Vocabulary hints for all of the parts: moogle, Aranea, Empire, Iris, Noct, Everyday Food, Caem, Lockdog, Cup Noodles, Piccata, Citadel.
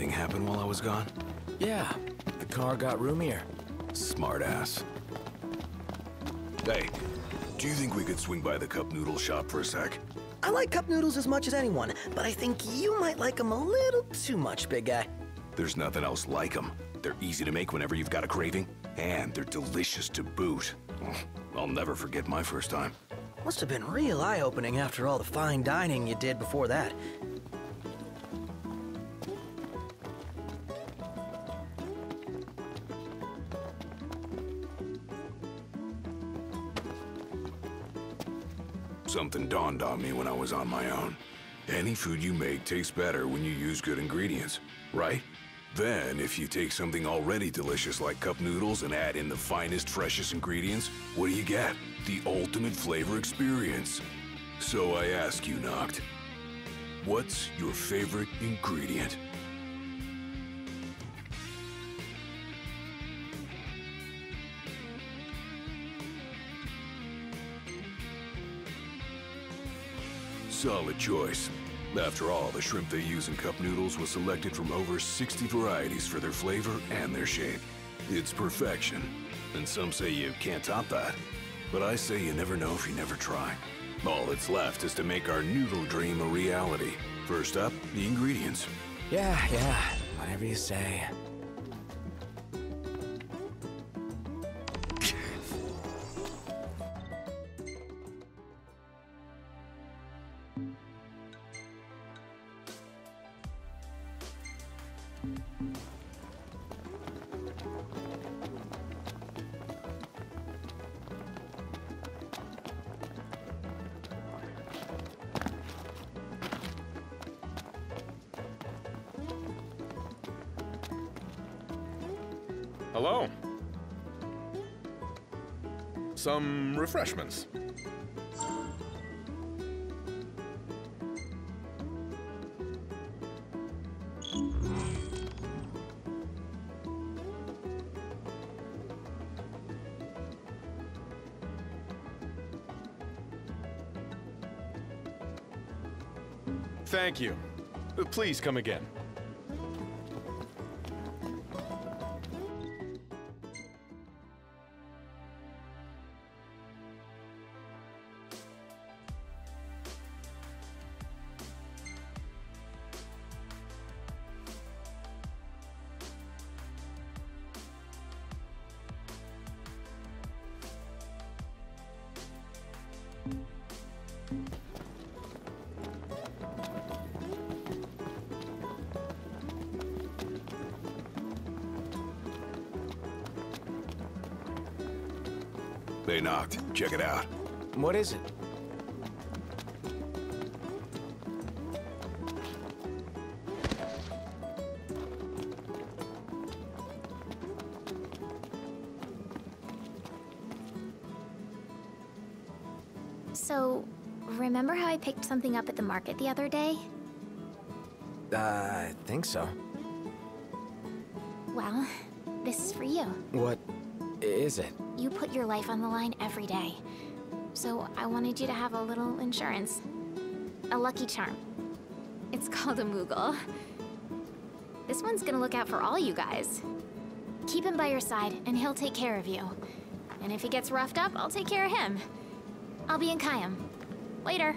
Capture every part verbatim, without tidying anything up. anything happen while I was gone? Yeah, the car got roomier. Smart ass. Hey, do you think we could swing by the Cup Noodle shop for a sec? I like Cup Noodles as much as anyone, but I think you might like them a little too much, big guy. There's nothing else like them. They're easy to make whenever you've got a craving, and they're delicious to boot. I'll never forget my first time. Must have been real eye-opening after all the fine dining you did before that. Something dawned on me when I was on my own. Any food you make tastes better when you use good ingredients, right? Then, if you take something already delicious like Cup Noodles and add in the finest, freshest ingredients, what do you get? The ultimate flavor experience. So I ask you, Noct, what's your favorite ingredient? Solid choice. After all, the shrimp they use in Cup Noodles was selected from over sixty varieties for their flavor and their shape. It's perfection. And some say you can't top that. But I say you never know if you never try. All that's left is to make our noodle dream a reality. First up, the ingredients. Yeah, yeah, whatever you say. Hello. Some refreshments. Thank you. Please come again. They knocked. Check it out. What is it? So, remember how I picked something up at the market the other day? Uh, I think so. Well, this is for you. What is it? You put your life on the line every day. So I wanted you to have a little insurance. A lucky charm. It's called a moogle. This one's gonna look out for all you guys. Keep him by your side, and he'll take care of you. And if he gets roughed up, I'll take care of him. I'll be in Caem. Later.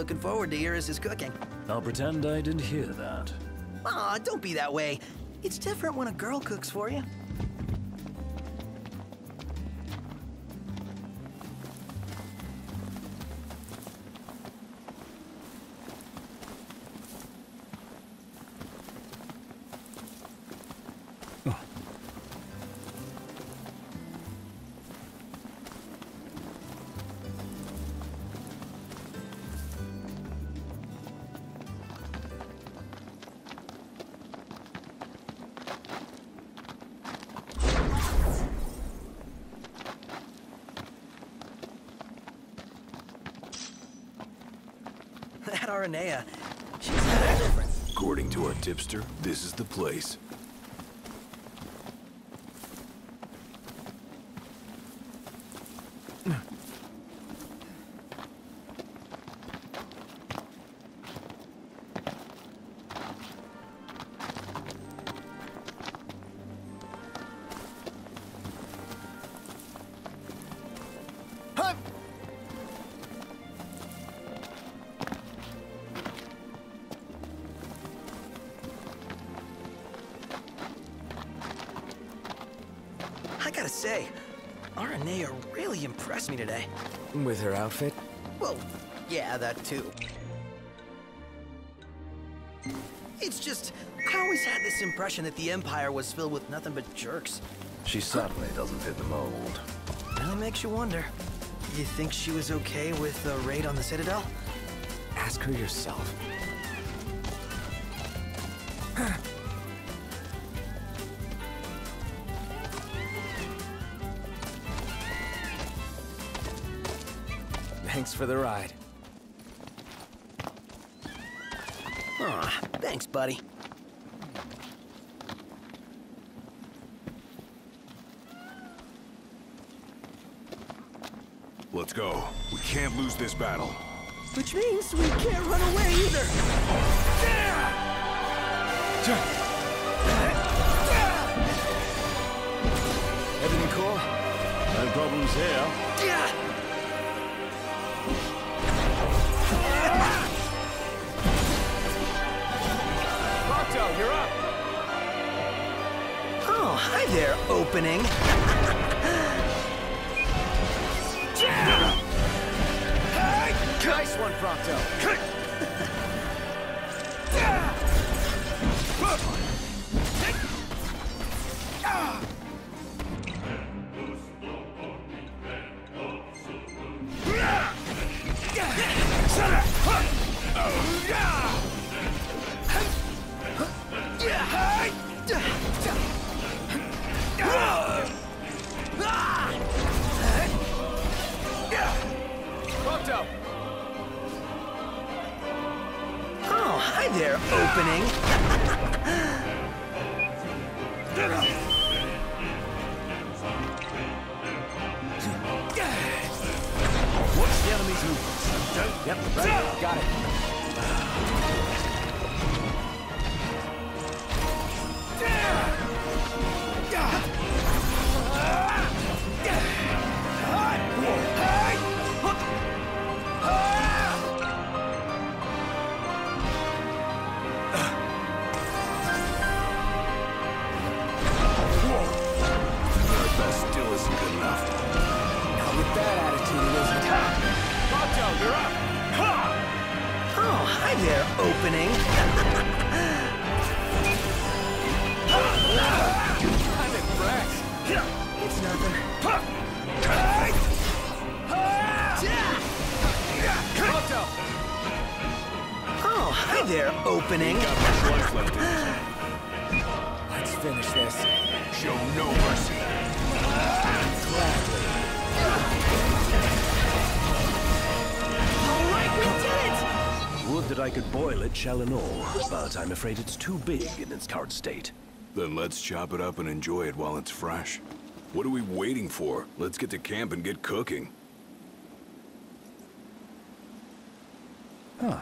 looking forward to Iris' cooking. I'll pretend I didn't hear that. Aw, don't be that way. It's different when a girl cooks for you. That Aranea, she's very different. According to our tipster, this is the place. I gotta say, Aranea really impressed me today. With her outfit? Well, yeah, that too. It's just, I always had this impression that the Empire was filled with nothing but jerks. She certainly doesn't fit the mold. That makes you wonder. You think she was okay with the raid on the Citadel? Ask her yourself. Thanks for the ride. Aw, thanks, buddy. Let's go. We can't lose this battle. Which means we can't run away either. Everything cool? No problems here. Yeah. Lockdog, you're up! Oh, hi there, opening! Nice one, Pronto! They're opening. Watch the enemy's movements. Yep, right. Got it. They're opening. I'm impressed. It's nothing. Oh, hi there, opening. Let's finish this. Show no mercy. Gladly. All right, we did it! Would that I could boil it shell and all, but I'm afraid it's too big in its current state. Then let's chop it up and enjoy it while it's fresh. What are we waiting for? Let's get to camp and get cooking. Huh.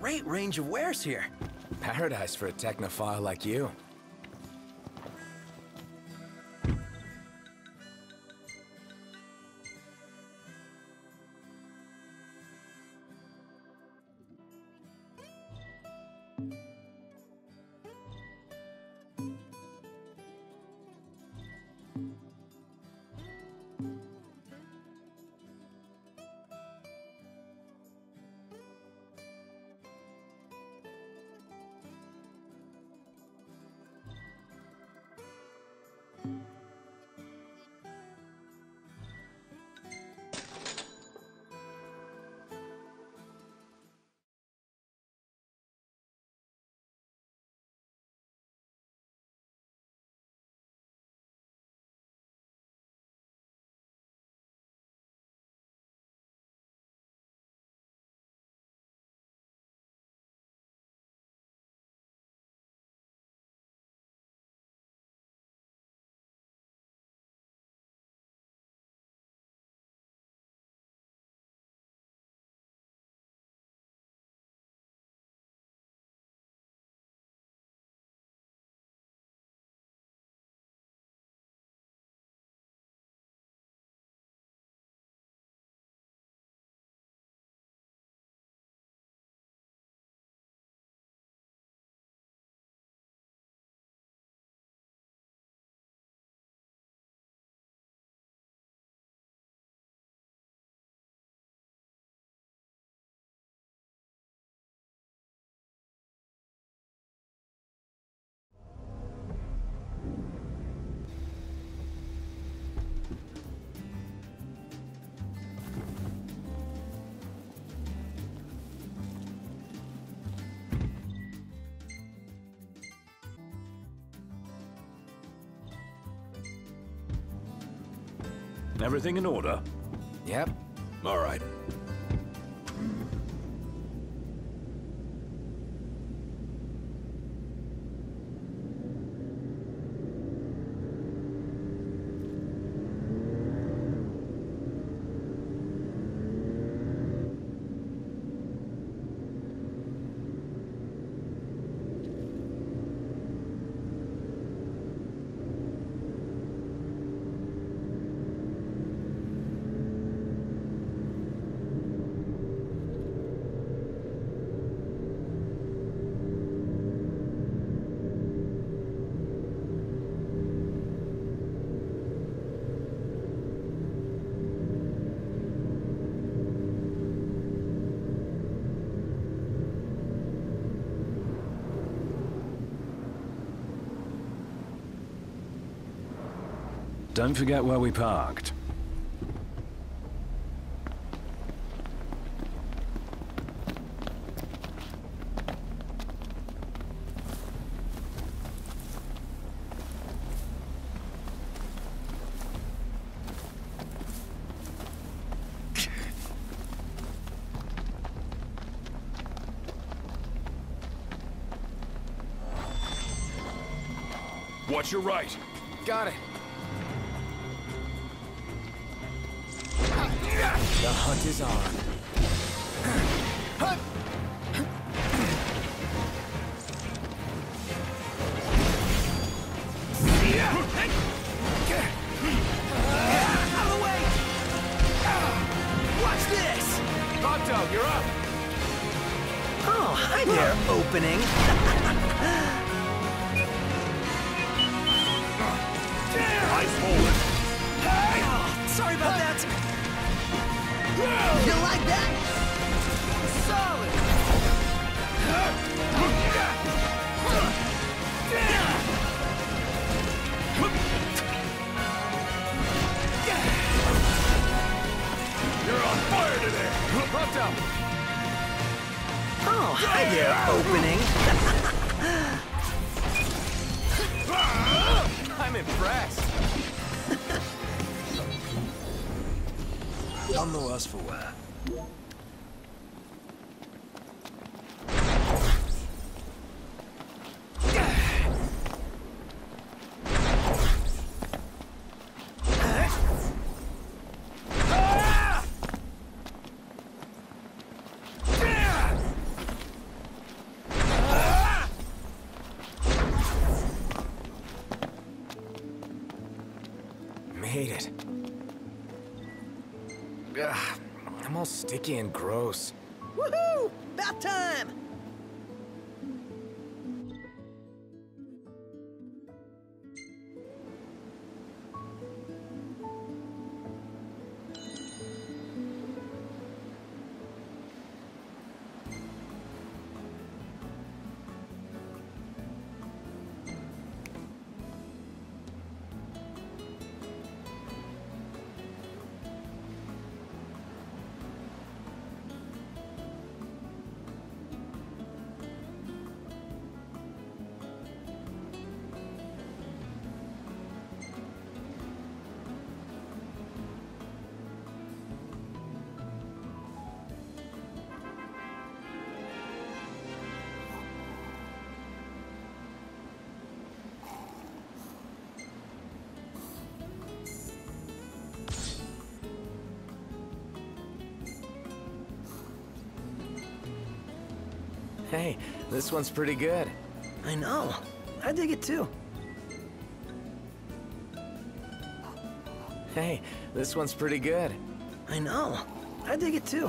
great range of wares here. Paradise for a technophile like you. Everything in order? Yep. All right. Don't forget where we parked. Watch your right. Got it. The hunt is on. Out of the way! Watch this! Lockdog, you're up! Oh, hi there, opening! Ice forward! Hey! Oh, sorry about that! You like that? Solid! You're on fire today! Popped up! Oh, hi there, opening! I'm impressed! None the worse for wear. hate it. Ugh, I'm all sticky and gross. Woohoo! About time! Hey, this one's pretty good. I know. I dig it too. Hey, this one's pretty good. I know. I dig it too.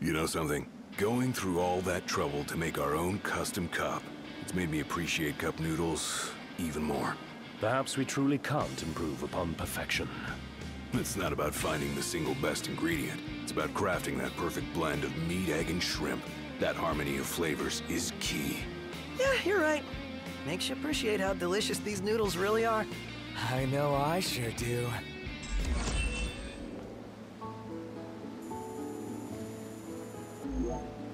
You know something? Going through all that trouble to make our own custom cup, it's made me appreciate Cup Noodles even more. Perhaps we truly can't improve upon perfection. It's not about finding the single best ingredient. It's about crafting that perfect blend of meat, egg, and shrimp. That harmony of flavors is key. Yeah, you're right. Makes you appreciate how delicious these noodles really are. I know I sure do. Yeah.